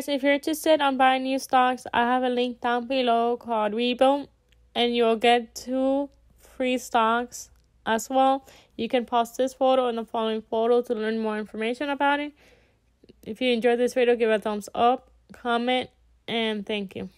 guys, if you're interested on buying new stocks, I have a link down below called Rebound, and you'll get 2 free stocks as well. You can pause this photo and the following photo to learn more information about it. If you enjoyed this video, give it a thumbs up, comment, and thank you.